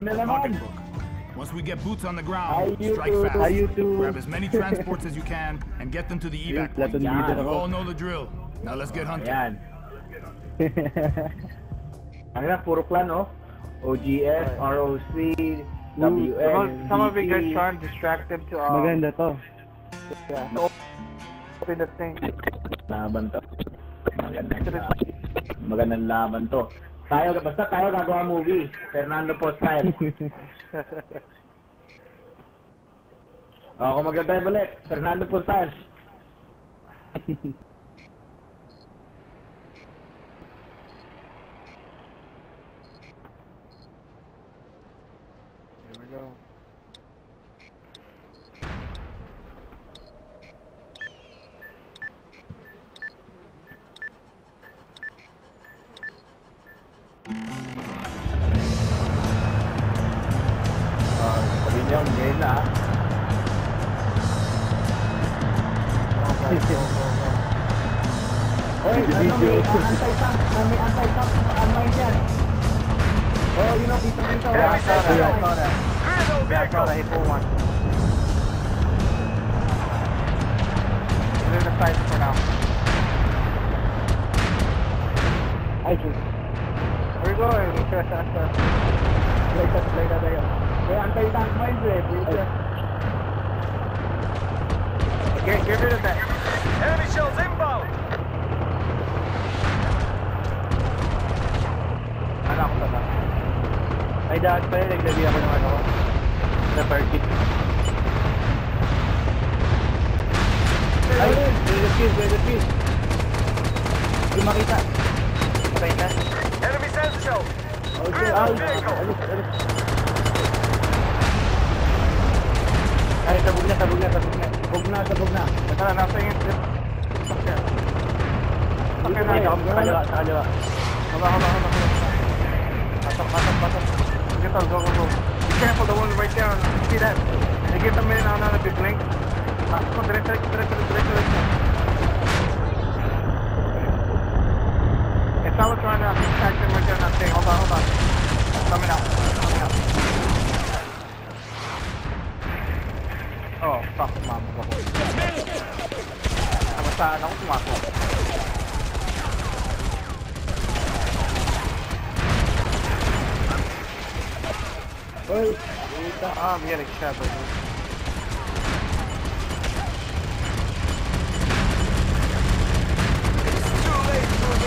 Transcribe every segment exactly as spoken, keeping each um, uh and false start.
Pocketbook. Once we get boots on the ground, strike fast. Grab as many transports as you can and get them to the evac point. You all know the drill. Now let's get hunting. Ayan. Puro plano. O G S, R O C, W F. Some of you guys try and distract them to our... Maganda to. Open the thing. Laban to. Magandang laban to. Tayo, basta tayo nagawa movie. Fernando Poe style. Ako maganda balik. Fernando Poe style. Here we go. I'm getting shot by this. It's too late for me. Yeah.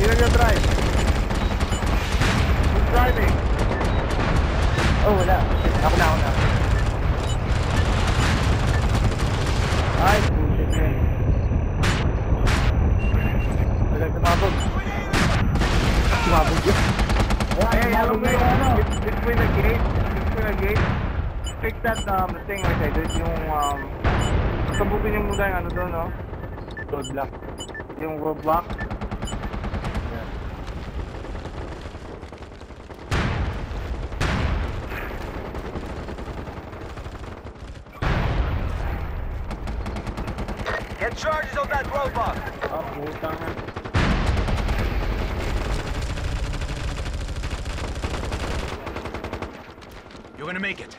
Here you drive. Who's driving? Oh, wala. Ako na, ako na. That um, the thing right there, there's yung um, sabukin yung muna yung ano doon, no? Roadblock. Yung roadblock. Yeah. Get charges on that roadblock! Oh, putang na. You're gonna make it.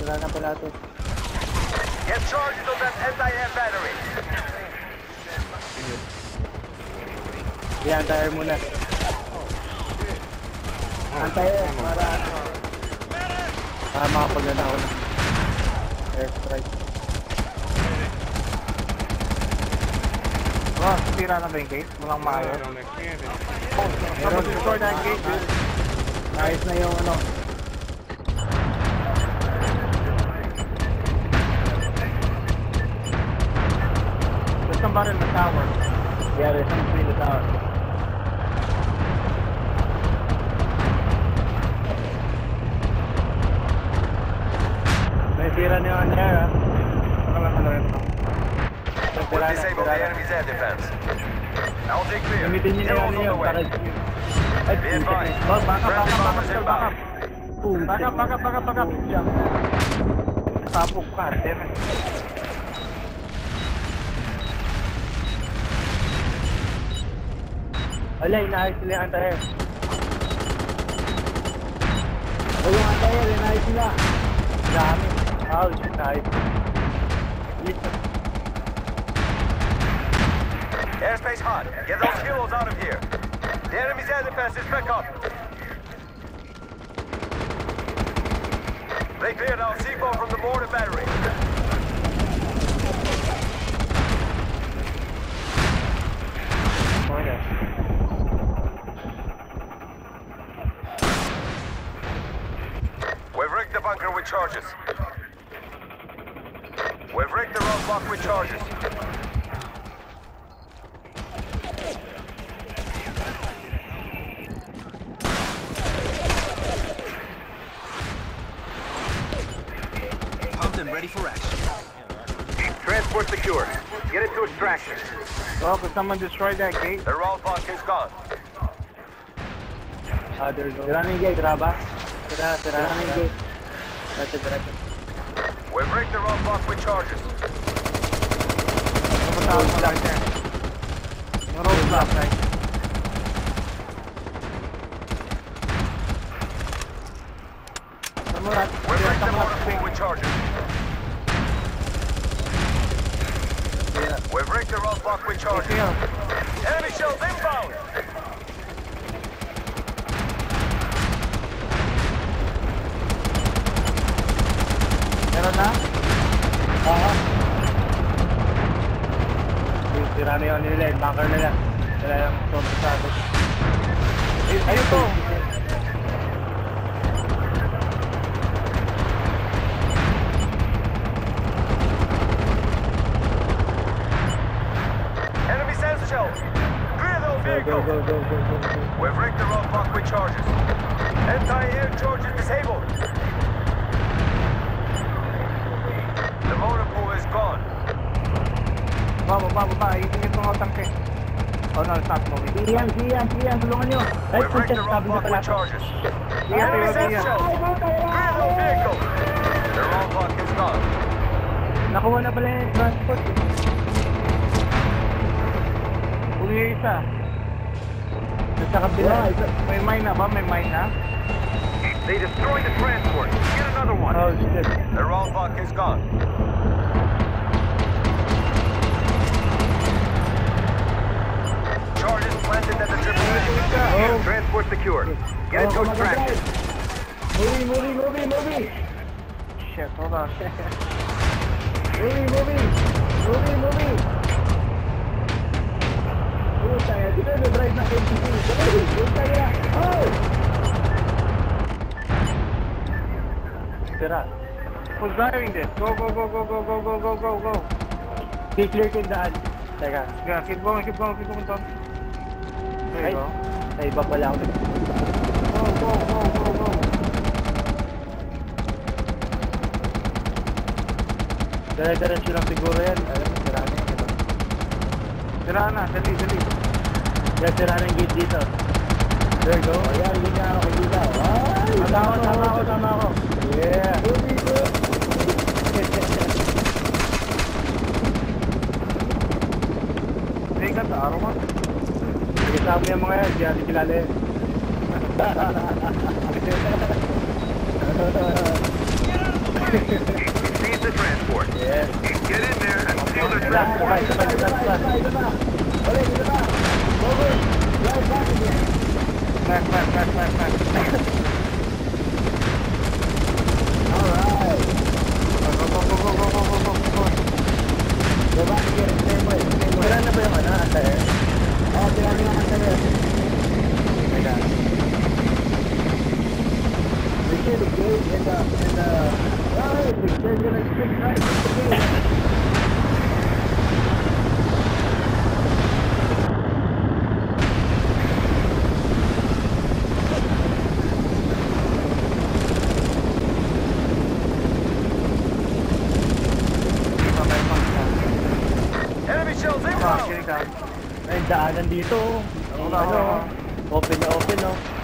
Get charges on that S I M battery. Yeah, antayin muna. Antayin para para makapaglana ako na. Airstrike. Oh, tira na ba yung gate? Walang maayo. Tapos restore na yung gate. Ayos na yung ano. Somebody in the tower. Yeah, there's somebody in the tower. May tira niyo ang air, ha? We'll disable the enemy's air defense. Now take clear. Air's on the way. Be advised. Friendly bombers inbound. puta. Back up, back up, back up, back up. Jump. Sabog ka, damn it. Wala, inaayos sila yung antaher. Wala yung antaher, inaayos sila. Dami. Oh, shit, ayos. Airspace hot. Get those fuels out of here. The enemy's air defense is back up. They cleared our C four from the mortar battery. We've rigged the bunker with charges. We've rigged the roadblock with charges. Pumped and ready for action. Transport secure. Get it to extraction. Well, could someone destroy that gate? The roadblock is gone. Ah, there's a running gate, Rabah. There's a running gate. That's it, that's it. We break the roadblock with charges. No roadblock right there. No roadblock right there. We break the mortar pool with charges. We break the roadblock with charges. Enemy shells inbound! Meron na? Oo. Sira na yun nila, yung bunker nila. Sila yung sobrang sabit. Ayun to! Enemy sensor shells! Clear those vehicles! Go, go, go, go, go, go. We've rigged the roadblock with charges. Anti-air charge is disabled. The motor pool is gone. Baba, baba, baba. Iitin yung mga tanke. Oh no, stop moving. Iyan, Iyan, Iyan. Tulungan nyo. We've rigged the roadblock with charges. Enemy sensor shells! Clear those vehicles! The roadblock is gone. Nakuha na pala yung transport. Uli yung isa. Sa kabila. May mine na ba? May mine na? They destroyed the transport. Get another one. Oh, shit. The roadblock is gone. Charges planted at the triple mission. Oh. Transport secured. Get it to extraction. Movie, movie, movie, movie. Shit, hold on. Movie, movie. Movie, movie. Who's there? Did I drive my H P? Who's there? Oh! Who's driving this? Go, go, go, go, go, go, go, go, go, go. Keep lurking the alley. Teka. Keep going, keep going, keep going, Tom. There you go. Ay, iba pala ako. Go, go, go, go, go. Dara-daratyo lang siguro yan. Alam mo, siraan na yan. Siraan na, dali, dali. Yan, siraan ang gate dito. There you go. Ayan, hindi na ako dito. Tama, tama ako, tama ako. Yeah. Movie, bro. Tingnan sa araw mo. Nagkasama yung mga yan, diyan kilala yan. Seize the transport. Yeah. Get in there and steal the transport. Right, right, right, right, right. Ulit, ito ba? Over. Right back again. Back, back, back, back, back. Daanan dito. Ano, open na open, no?